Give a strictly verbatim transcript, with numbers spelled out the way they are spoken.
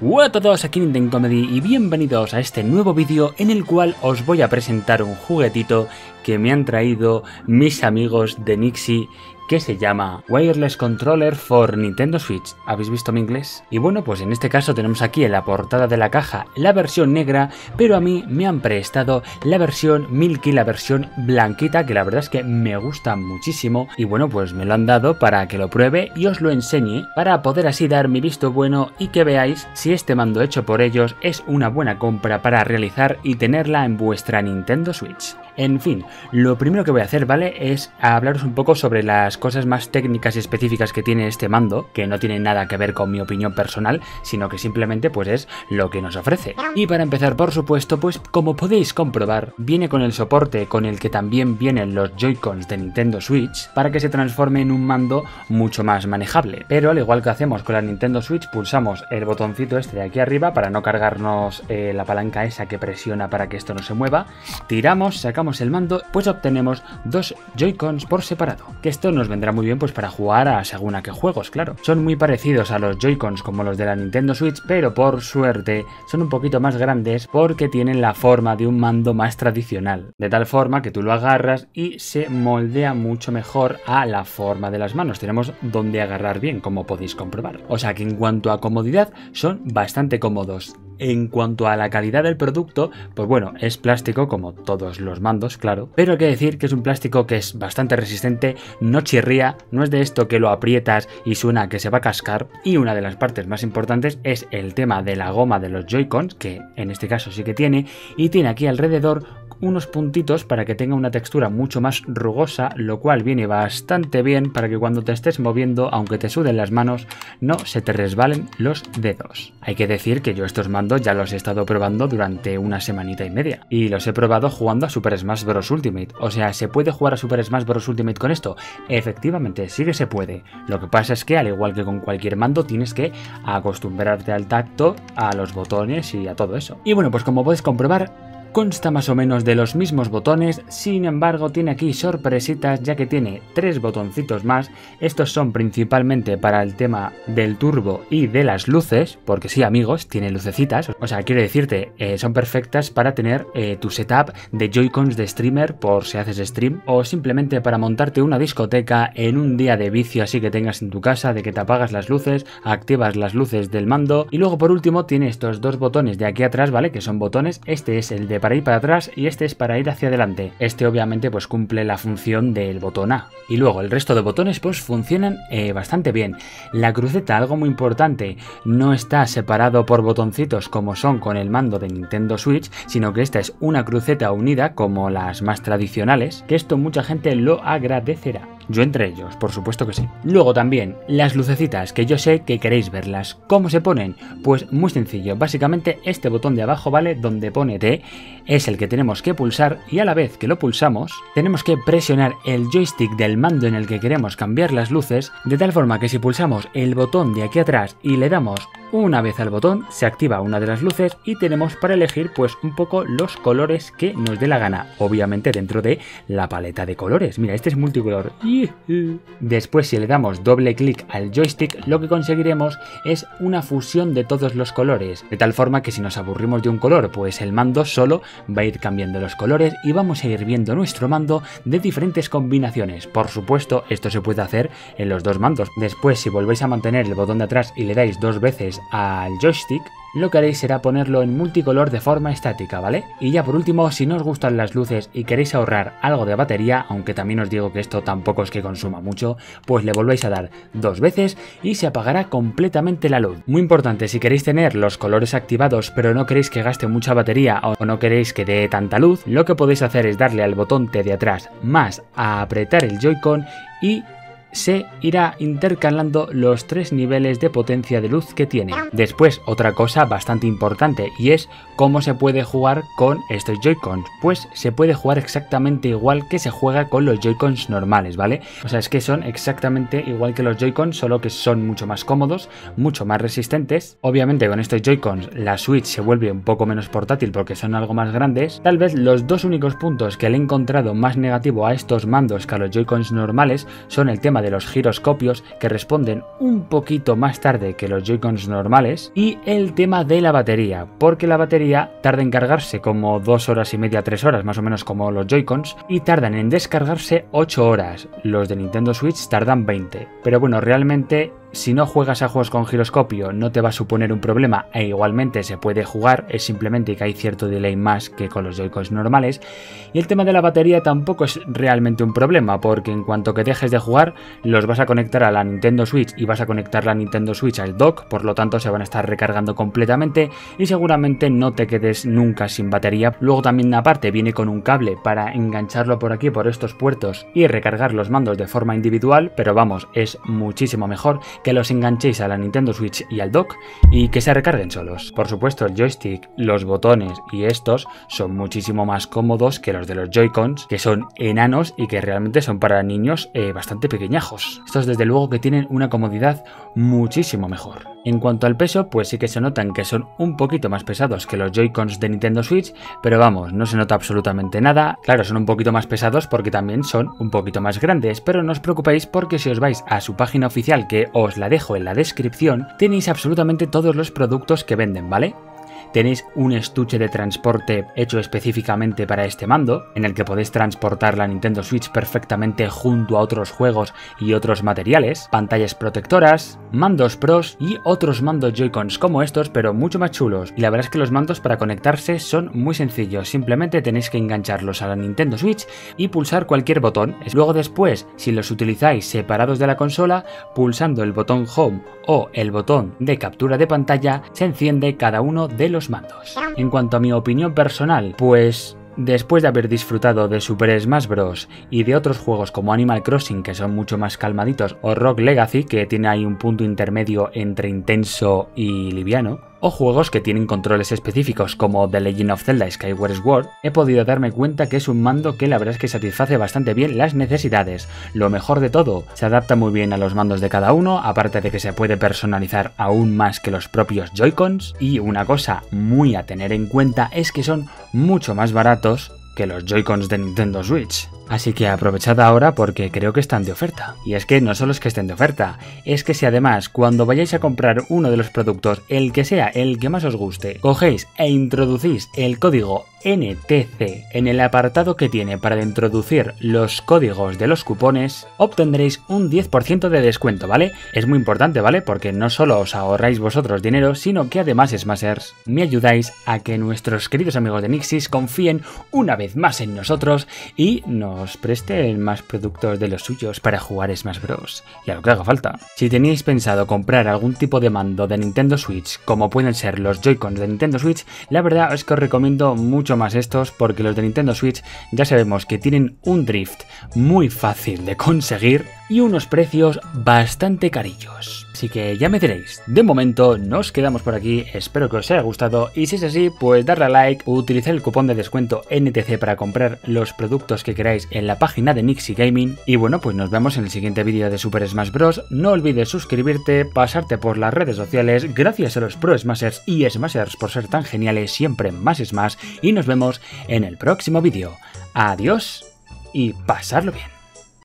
Hola a todos, aquí Nintencomedy y bienvenidos a este nuevo vídeo en el cual os voy a presentar un juguetito que me han traído mis amigos de Nyxi que se llama Wireless Controller for Nintendo Switch. ¿Habéis visto mi inglés? Y bueno, pues en este caso tenemos aquí en la portada de la caja la versión negra, pero a mí me han prestado la versión Milky, la versión blanquita, que la verdad es que me gusta muchísimo. Y bueno, pues me lo han dado para que lo pruebe y os lo enseñe, para poder así dar mi visto bueno y que veáis si este mando hecho por ellos es una buena compra para realizar y tenerla en vuestra Nintendo Switch. En fin, lo primero que voy a hacer, ¿vale?, es hablaros un poco sobre las cosas más técnicas y específicas que tiene este mando, que no tiene nada que ver con mi opinión personal, sino que simplemente pues es lo que nos ofrece. Y para empezar, por supuesto, pues como podéis comprobar, viene con el soporte con el que también vienen los Joy-Cons de Nintendo Switch, para que se transforme en un mando mucho más manejable. Pero al igual que hacemos con la Nintendo Switch, pulsamos el botoncito este de aquí arriba para no cargarnos eh, la palanca esa que presiona para que esto no se mueva, tiramos, sacamos el mando, pues obtenemos dos Joy-Cons por separado, que esto nos vendrá muy bien pues para jugar a según a qué juegos, claro. Son muy parecidos a los Joy-Cons como los de la Nintendo Switch, pero por suerte son un poquito más grandes porque tienen la forma de un mando más tradicional, de tal forma que tú lo agarras y se moldea mucho mejor a la forma de las manos. Tenemos donde agarrar bien, como podéis comprobar. O sea que en cuanto a comodidad son bastante cómodos. En cuanto a la calidad del producto, pues bueno, es plástico como todos los mandos, claro, pero hay que decir que es un plástico que es bastante resistente, no chirría, no es de esto que lo aprietas y suena que se va a cascar. Y una de las partes más importantes es el tema de la goma de los Joy-Cons, que en este caso sí que tiene, y tiene aquí alrededor unos puntitos para que tenga una textura mucho más rugosa, lo cual viene bastante bien para que cuando te estés moviendo, aunque te suden las manos, no se te resbalen los dedos. Hay que decir que yo estos mandos ya los he estado probando durante una semanita y media, y los he probado jugando a Super Smash Bros. Ultimate. O sea, ¿se puede jugar a Super Smash Bros. Ultimate con esto? Efectivamente, sí que se puede. Lo que pasa es que, al igual que con cualquier mando, tienes que acostumbrarte al tacto, a los botones y a todo eso. Y bueno, pues como podéis comprobar, consta más o menos de los mismos botones, sin embargo tiene aquí sorpresitas, ya que tiene tres botoncitos más. Estos son principalmente para el tema del turbo y de las luces, porque sí, amigos, tiene lucecitas. O sea, quiero decirte, eh, son perfectas para tener eh, tu setup de Joy-Cons de streamer por si haces stream, o simplemente para montarte una discoteca en un día de vicio así que tengas en tu casa, de que te apagas las luces, activas las luces del mando. Y luego por último tiene estos dos botones de aquí atrás, ¿vale?, que son botones. Este es el de para ir para atrás y este es para ir hacia adelante. Este obviamente pues cumple la función del botón A, y luego el resto de botones pues funcionan eh, bastante bien. La cruceta, algo muy importante, no está separado por botoncitos como son con el mando de Nintendo Switch, sino que esta es una cruceta unida como las más tradicionales, que esto mucha gente lo agradecerá. Yo entre ellos, por supuesto que sí. Luego también las lucecitas, que yo sé que queréis verlas. ¿Cómo se ponen? Pues muy sencillo. Básicamente este botón de abajo, ¿vale?, donde pone T, es el que tenemos que pulsar, y a la vez que lo pulsamos tenemos que presionar el joystick del mando en el que queremos cambiar las luces, de tal forma que si pulsamos el botón de aquí atrás y le damos una vez al botón, se activa una de las luces y tenemos para elegir pues un poco los colores que nos dé la gana, obviamente dentro de la paleta de colores. Mira, este es multicolor. Después, si le damos doble clic al joystick, lo que conseguiremos es una fusión de todos los colores, de tal forma que si nos aburrimos de un color, pues el mando solo va a ir cambiando los colores y vamos a ir viendo nuestro mando de diferentes combinaciones. Por supuesto, esto se puede hacer en los dos mandos. Después, si volvéis a mantener el botón de atrás y le dais dos veces al joystick, lo que haréis será ponerlo en multicolor de forma estática, ¿vale? Y ya por último, si no os gustan las luces y queréis ahorrar algo de batería, aunque también os digo que esto tampoco es que consuma mucho, pues le volvéis a dar dos veces y se apagará completamente la luz. Muy importante, si queréis tener los colores activados pero no queréis que gaste mucha batería o no queréis que dé tanta luz, lo que podéis hacer es darle al botón T de atrás más a apretar el Joy-Con y se irá intercalando los tres niveles de potencia de luz que tiene. Después, otra cosa bastante importante, y es cómo se puede jugar con estos Joy-Cons. Pues se puede jugar exactamente igual que se juega con los Joy-Cons normales, ¿vale? O sea, es que son exactamente igual que los Joy-Cons, solo que son mucho más cómodos, mucho más resistentes. Obviamente con estos Joy-Cons la Switch se vuelve un poco menos portátil porque son algo más grandes. Tal vez los dos únicos puntos que le he encontrado más negativo a estos mandos que a los Joy-Cons normales son el tema tema de los giroscopios, que responden un poquito más tarde que los Joy-Cons normales, y el tema de la batería, porque la batería tarda en cargarse como dos horas y media, tres horas, más o menos como los Joy-Cons, y tardan en descargarse ocho horas, los de Nintendo Switch tardan veinte. Pero bueno, realmente, si no juegas a juegos con giroscopio no te va a suponer un problema e igualmente se puede jugar, es simplemente que hay cierto delay más que con los Joy-Cons normales. Y el tema de la batería tampoco es realmente un problema, porque en cuanto que dejes de jugar los vas a conectar a la Nintendo Switch y vas a conectar la Nintendo Switch al dock, por lo tanto se van a estar recargando completamente y seguramente no te quedes nunca sin batería. Luego también aparte viene con un cable para engancharlo por aquí, por estos puertos, y recargar los mandos de forma individual, pero vamos, es muchísimo mejor que los enganchéis a la Nintendo Switch y al dock y que se recarguen solos. Por supuesto, el joystick, los botones y estos son muchísimo más cómodos que los de los Joy-Cons, que son enanos y que realmente son para niños eh, bastante pequeñajos. Estos desde luego que tienen una comodidad muchísimo mejor. En cuanto al peso, pues sí que se notan que son un poquito más pesados que los Joy-Cons de Nintendo Switch, pero vamos, no se nota absolutamente nada. Claro, son un poquito más pesados porque también son un poquito más grandes, pero no os preocupéis porque si os vais a su página oficial, que os la dejo en la descripción, tenéis absolutamente todos los productos que venden, ¿vale? Tenéis un estuche de transporte hecho específicamente para este mando, en el que podéis transportar la Nintendo Switch perfectamente junto a otros juegos y otros materiales, pantallas protectoras, mandos pros y otros mandos Joy-Cons como estos, pero mucho más chulos. Y la verdad es que los mandos para conectarse son muy sencillos, simplemente tenéis que engancharlos a la Nintendo Switch y pulsar cualquier botón. Luego después, si los utilizáis separados de la consola, pulsando el botón Home o el botón de captura de pantalla, se enciende cada uno de los mandos. En cuanto a mi opinión personal, pues después de haber disfrutado de Super Smash Bros. Y de otros juegos como Animal Crossing, que son mucho más calmaditos, o Rock Legacy, que tiene ahí un punto intermedio entre intenso y liviano, o juegos que tienen controles específicos como The Legend of Zelda Skyward Sword, he podido darme cuenta que es un mando que la verdad es que satisface bastante bien las necesidades. Lo mejor de todo, se adapta muy bien a los mandos de cada uno, aparte de que se puede personalizar aún más que los propios Joy-Cons, y una cosa muy a tener en cuenta es que son mucho más baratos que los Joy-Cons de Nintendo Switch. Así que aprovechad ahora porque creo que están de oferta. Y es que no solo es que estén de oferta, es que si además cuando vayáis a comprar uno de los productos, el que sea, el que más os guste, cogéis e introducís el código N T C en el apartado que tiene para introducir los códigos de los cupones, obtendréis un diez por ciento de descuento, ¿vale? Es muy importante, ¿vale? Porque no solo os ahorráis vosotros dinero, sino que además, Smashers, me ayudáis a que nuestros queridos amigos de Nyxi confíen una vez más en nosotros y nos os presten más productos de los suyos para jugar Smash Bros. Y a lo que haga falta. Si teníais pensado comprar algún tipo de mando de Nintendo Switch, como pueden ser los Joy-Cons de Nintendo Switch, la verdad es que os recomiendo mucho más estos, porque los de Nintendo Switch ya sabemos que tienen un drift muy fácil de conseguir y unos precios bastante carillos. Así que ya me diréis. De momento nos quedamos por aquí, espero que os haya gustado y si es así, pues darle a like, utilizar el cupón de descuento N T C para comprar los productos que queráis en la página de NYXI Gaming. Y bueno, pues nos vemos en el siguiente vídeo de Super Smash Bros. No olvides suscribirte, pasarte por las redes sociales, gracias a los Pro Smashers y Smashers por ser tan geniales, siempre más Smash, y nos vemos en el próximo vídeo. Adiós y pasadlo bien.